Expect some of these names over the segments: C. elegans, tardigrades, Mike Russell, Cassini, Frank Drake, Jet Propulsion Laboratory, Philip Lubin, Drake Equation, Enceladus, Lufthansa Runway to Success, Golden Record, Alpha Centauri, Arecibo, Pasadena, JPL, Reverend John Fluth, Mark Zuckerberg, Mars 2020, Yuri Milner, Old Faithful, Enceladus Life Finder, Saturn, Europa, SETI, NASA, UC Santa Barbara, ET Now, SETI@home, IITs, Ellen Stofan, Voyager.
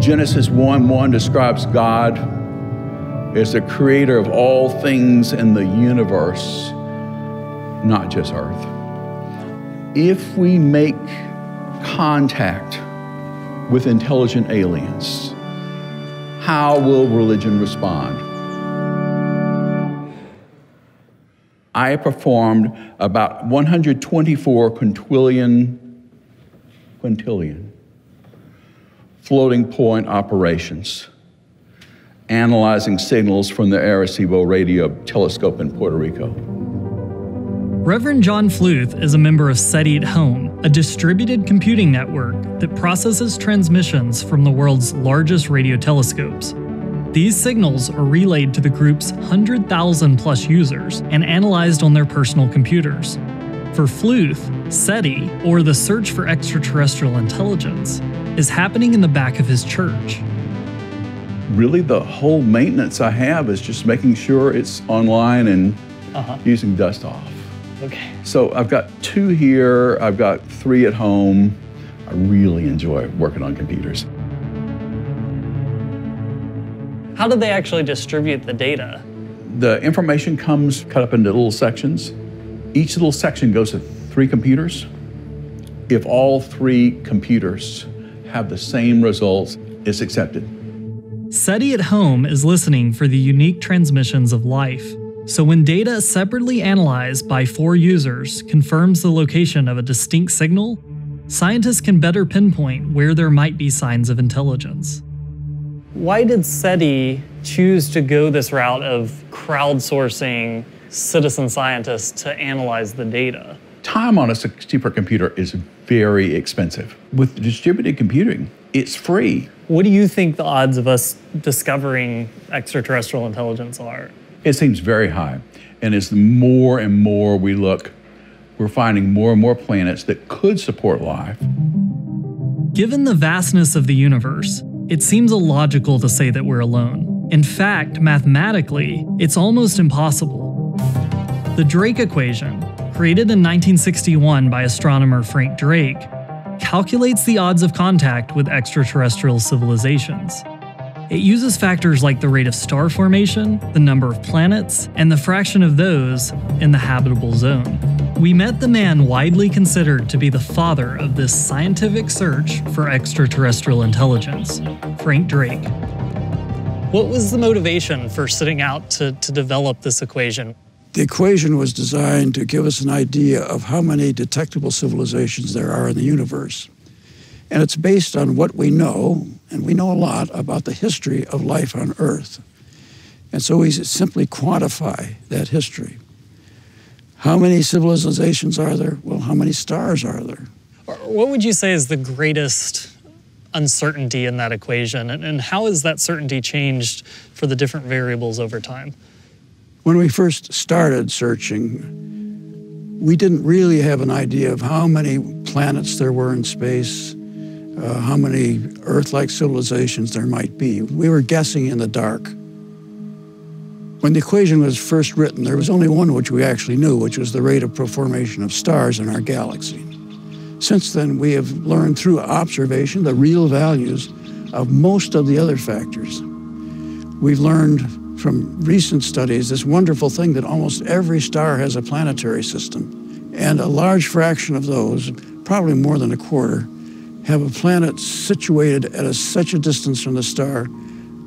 Genesis 1:1 describes God as the creator of all things in the universe, not just Earth. If we make contact with intelligent aliens, how will religion respond? I performed about 124 quintillion floating point operations, analyzing signals from the Arecibo radio telescope in Puerto Rico. Reverend John Fluth is a member of SETI@home, a distributed computing network that processes transmissions from the world's largest radio telescopes. These signals are relayed to the group's 100,000 plus users and analyzed on their personal computers. For Fluth, SETI, or the search for extraterrestrial intelligence, is happening in the back of his church. Really, the whole maintenance I have is just making sure it's online and using dust off. Okay. So I've got 2 here, I've got 3 at home. I really enjoy working on computers. How do they actually distribute the data? The information comes cut up into little sections. Each little section goes to 3 computers. If all 3 computers have the same results, it's accepted. SETI@home is listening for the unique transmissions of life. So when data separately analyzed by 4 users confirms the location of a distinct signal, scientists can better pinpoint where there might be signs of intelligence. Why did SETI choose to go this route of crowdsourcing citizen scientists to analyze the data? Time on a supercomputer is very expensive. With distributed computing, it's free. What do you think the odds of us discovering extraterrestrial intelligence are? It seems very high. And as more and more we look, we're finding more and more planets that could support life. Given the vastness of the universe, it seems illogical to say that we're alone. In fact, mathematically, it's almost impossible. The Drake Equation, created in 1961 by astronomer Frank Drake, calculates the odds of contact with extraterrestrial civilizations. It uses factors like the rate of star formation, the number of planets, and the fraction of those in the habitable zone. We met the man widely considered to be the father of this scientific search for extraterrestrial intelligence, Frank Drake. What was the motivation for setting out to develop this equation? The equation was designed to give us an idea of how many detectable civilizations there are in the universe. And it's based on what we know, and we know a lot about the history of life on Earth. And so we simply quantify that history. How many civilizations are there? Well, how many stars are there? What would you say is the greatest uncertainty in that equation, and how has that certainty changed for the different variables over time? When we first started searching, we didn't really have an idea of how many planets there were in space, how many Earth-like civilizations there might be. We were guessing in the dark. When the equation was first written, there was only one which we actually knew, which was the rate of formation of stars in our galaxy. Since then, we have learned through observation the real values of most of the other factors. We've learned from recent studies this wonderful thing that almost every star has a planetary system, and a large fraction of those, probably more than a quarter, have a planet situated at such a distance from the star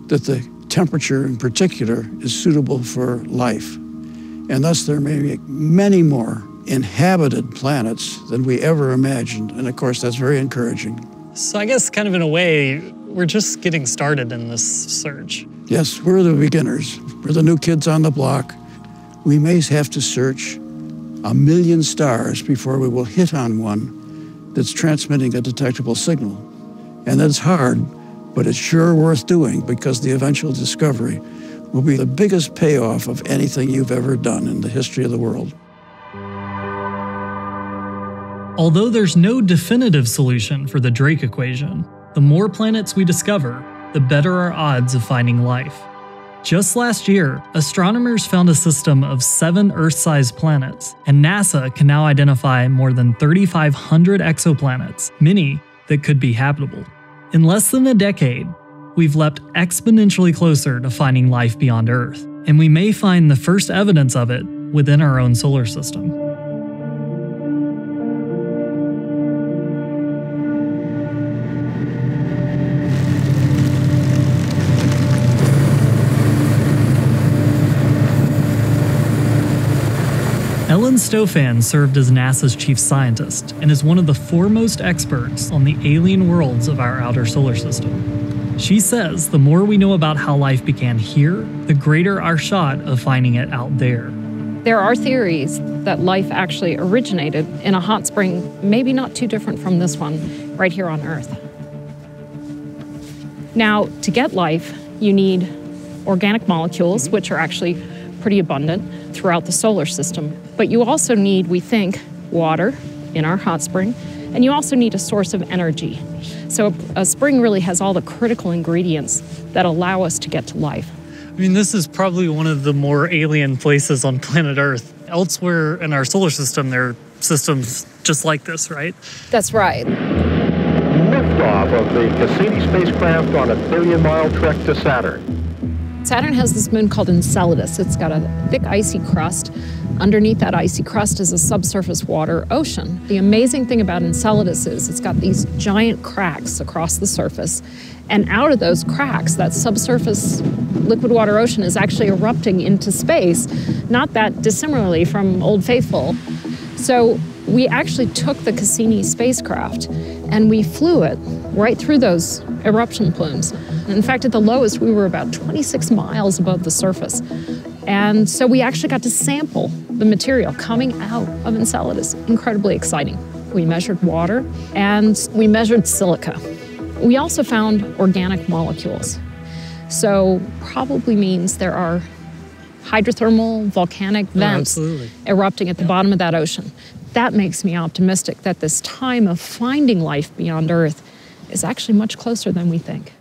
that the temperature in particular is suitable for life. And thus there may be many more inhabited planets than we ever imagined. And of course, that's very encouraging. So I guess kind of in a way, we're just getting started in this search. Yes, we're the beginners. We're the new kids on the block. We may have to search 1 million stars before we will hit on one that's transmitting a detectable signal. And that's hard, but it's sure worth doing because the eventual discovery will be the biggest payoff of anything you've ever done in the history of the world. Although there's no definitive solution for the Drake equation, the more planets we discover, the better our odds of finding life. Just last year, astronomers found a system of 7 Earth-sized planets, and NASA can now identify more than 3,500 exoplanets, many that could be habitable. In less than a decade, we've leapt exponentially closer to finding life beyond Earth, and we may find the first evidence of it within our own solar system. Ellen Stofan served as NASA's chief scientist and is one of the foremost experts on the alien worlds of our outer solar system. She says the more we know about how life began here, the greater our shot of finding it out there. There are theories that life actually originated in a hot spring, maybe not too different from this one, right here on Earth. Now, to get life, you need organic molecules, which are actually pretty abundant throughout the solar system. But you also need, we think, water in our hot spring, and you also need a source of energy. So a spring really has all the critical ingredients that allow us to get to life. I mean, this is probably one of the more alien places on planet Earth. Elsewhere in our solar system, there are systems just like this, right? That's right. Liftoff of the Cassini spacecraft on a billion-mile trek to Saturn. Saturn has this moon called Enceladus. It's got a thick icy crust. Underneath that icy crust is a subsurface water ocean. The amazing thing about Enceladus is it's got these giant cracks across the surface, and out of those cracks, that subsurface liquid water ocean is actually erupting into space, not that dissimilarly from Old Faithful. So we actually took the Cassini spacecraft and we flew it right through those eruption plumes. In fact, at the lowest, we were about 26 miles above the surface. And so we actually got to sample the material coming out of Enceladus. Incredibly exciting. We measured water and we measured silica. We also found organic molecules. So probably means there are hydrothermal volcanic vents erupting at the bottom of that ocean. That makes me optimistic that this time of finding life beyond Earth is actually much closer than we think.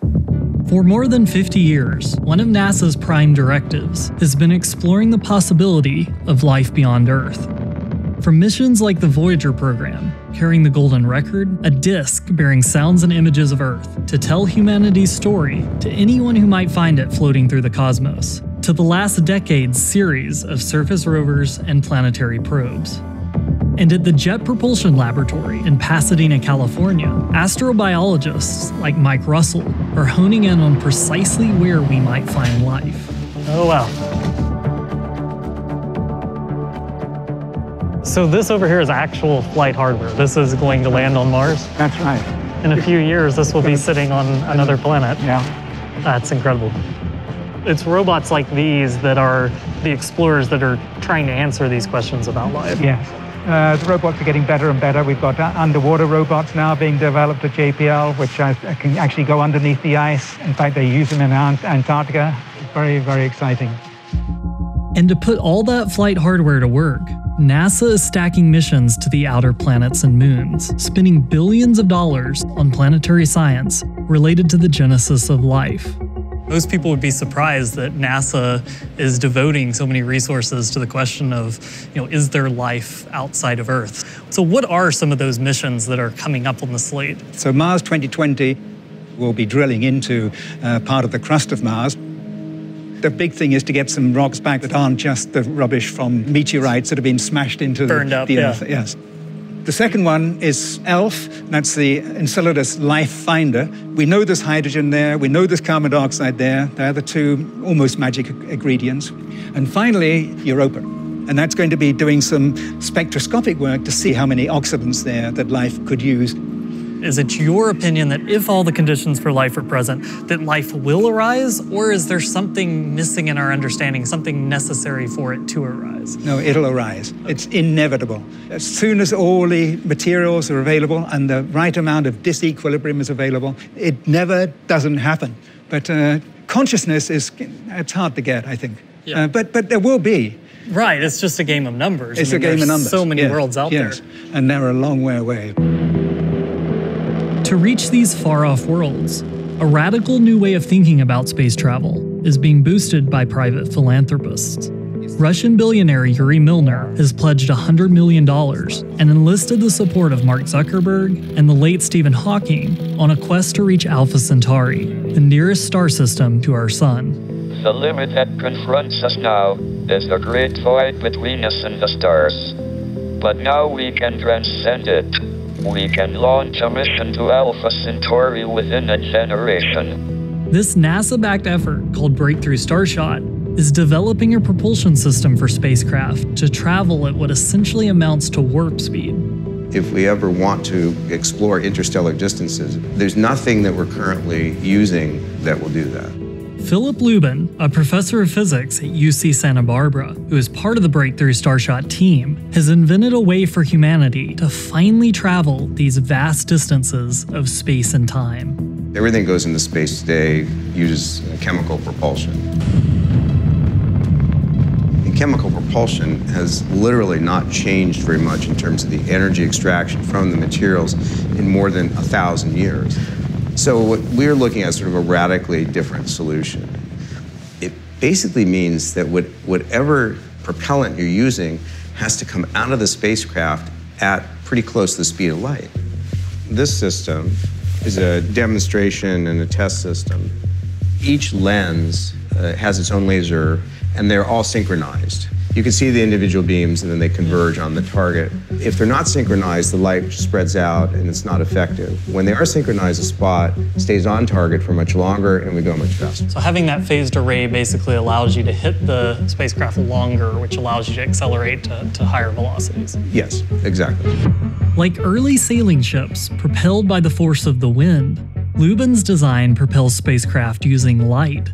For more than 50 years, one of NASA's prime directives has been exploring the possibility of life beyond Earth. From missions like the Voyager program, carrying the Golden Record, a disc bearing sounds and images of Earth, to tell humanity's story to anyone who might find it floating through the cosmos, to the last decade's series of surface rovers and planetary probes. And at the Jet Propulsion Laboratory in Pasadena, California, astrobiologists like Mike Russell are honing in on precisely where we might find life. Oh, wow. So this over here is actual flight hardware. This is going to land on Mars? That's right. In a few years, this will be sitting on another planet. Yeah. That's incredible. It's robots like these that are the explorers that are trying to answer these questions about life. Yeah. The robots are getting better and better. We've got underwater robots now being developed at JPL, which can actually go underneath the ice. In fact, they use them in Antarctica. Very, very exciting. And to put all that flight hardware to work, NASA is stacking missions to the outer planets and moons, spending billions of dollars on planetary science related to the genesis of life. Most people would be surprised that NASA is devoting so many resources to the question of, is there life outside of Earth? So what are some of those missions that are coming up on the slate? So Mars 2020 will be drilling into part of the crust of Mars. The big thing is to get some rocks back that aren't just the rubbish from meteorites that have been smashed into Burned up, the Earth. Yes. The second one is ELF, that's the Enceladus Life Finder. We know there's hydrogen there, we know there's carbon dioxide there. They're the two almost magic ingredients. And finally, Europa. And that's going to be doing some spectroscopic work to see how many oxidants there that life could use. Is it your opinion that if all the conditions for life are present, that life will arise, or is there something missing in our understanding, something necessary for it to arise? No, it'll arise. It's inevitable. As soon as all the materials are available and the right amount of disequilibrium is available, it never doesn't happen. But consciousness is, it's hard to get, I think. Yeah. But there will be. Right, it's just a game of numbers. It's a game of numbers. So many worlds out there. And they're a long way away. To reach these far-off worlds, a radical new way of thinking about space travel is being boosted by private philanthropists. Russian billionaire Yuri Milner has pledged $100 million and enlisted the support of Mark Zuckerberg and the late Stephen Hawking on a quest to reach Alpha Centauri, the nearest star system to our sun. The limit that confronts us now is the great void between us and the stars. But now we can transcend it. We can launch a mission to Alpha Centauri within a generation. This NASA-backed effort, called Breakthrough Starshot, is developing a propulsion system for spacecraft to travel at what essentially amounts to warp speed. If we ever want to explore interstellar distances, there's nothing that we're currently using that will do that. Philip Lubin, a professor of physics at UC Santa Barbara, who is part of the Breakthrough Starshot team, has invented a way for humanity to finally travel these vast distances of space and time. Everything goes into space today uses chemical propulsion. Chemical propulsion has literally not changed very much in terms of the energy extraction from the materials in more than 1,000 years. So what we're looking at is sort of a radically different solution. It basically means that whatever propellant you're using has to come out of the spacecraft at pretty close to the speed of light. This system is a demonstration and a test system. Each lens has its own laser, and they're all synchronized. You can see the individual beams, and then they converge on the target. If they're not synchronized, the light spreads out, and it's not effective. When they are synchronized, the spot stays on target for much longer, and we go much faster. So having that phased array basically allows you to hit the spacecraft longer, which allows you to accelerate to higher velocities. Yes, exactly. Like early sailing ships propelled by the force of the wind, Lubin's design propels spacecraft using light.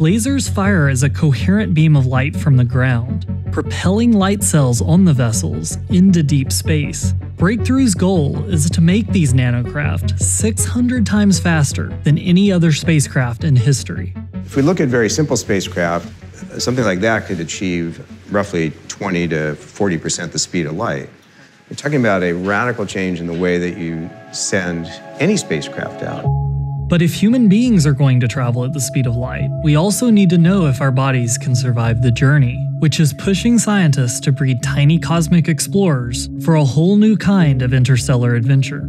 Lasers fire as a coherent beam of light from the ground, propelling light cells on the vessels into deep space. Breakthrough's goal is to make these nanocraft 600 times faster than any other spacecraft in history. If we look at very simple spacecraft, something like that could achieve roughly 20 to 40% the speed of light. We're talking about a radical change in the way that you send any spacecraft out. But if human beings are going to travel at the speed of light, we also need to know if our bodies can survive the journey, which is pushing scientists to breed tiny cosmic explorers for a whole new kind of interstellar adventure.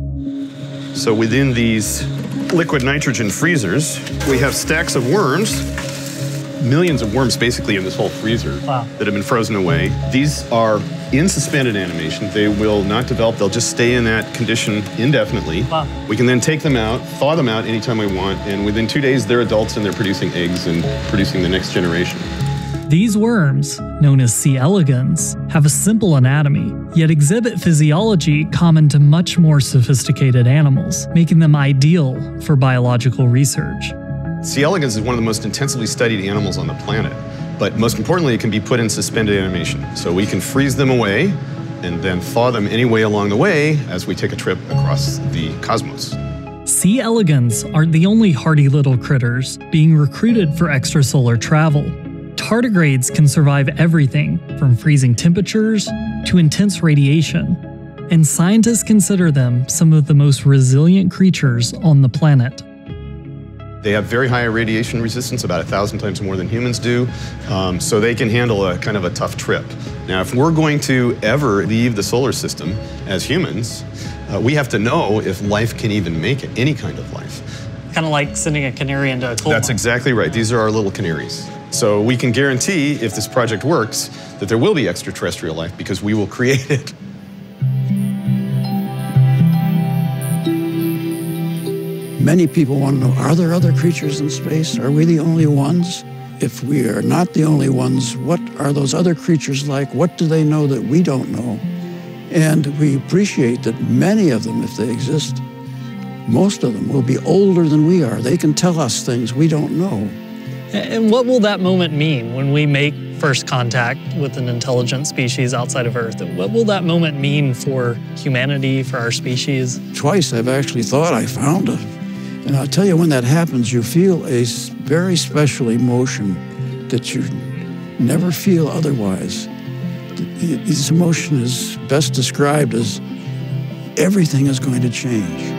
So within these liquid nitrogen freezers, we have stacks of worms, millions of worms basically in this whole freezer. Wow. That have been frozen away. These are in suspended animation. They will not develop. They'll just stay in that condition indefinitely. Wow. We can then take them out, thaw them out anytime we want, and within 2 days, they're adults and they're producing eggs and producing the next generation. These worms, known as C. elegans, have a simple anatomy, yet exhibit physiology common to much more sophisticated animals, making them ideal for biological research. C. elegans is one of the most intensively studied animals on the planet, but most importantly, it can be put in suspended animation. So we can freeze them away and then thaw them any way along the way as we take a trip across the cosmos. C. elegans aren't the only hardy little critters being recruited for extrasolar travel. Tardigrades can survive everything from freezing temperatures to intense radiation, and scientists consider them some of the most resilient creatures on the planet. They have very high radiation resistance, about 1,000 times more than humans do, so they can handle a kind of a tough trip. Now, if we're going to ever leave the solar system as humans, we have to know if life can even make it, any kind of life. Kind of like sending a canary into a coal mine. That's exactly right. These are our little canaries. So we can guarantee, if this project works, that there will be extraterrestrial life because we will create it. Many people want to know, are there other creatures in space? Are we the only ones? If we are not the only ones, what are those other creatures like? What do they know that we don't know? And we appreciate that many of them, if they exist, most of them will be older than we are. They can tell us things we don't know. And what will that moment mean when we make first contact with an intelligent species outside of Earth? What will that moment mean for humanity, for our species? Twice I've actually thought I found it. And I'll tell you, when that happens, you feel a very special emotion that you never feel otherwise. This emotion is best described as everything is going to change.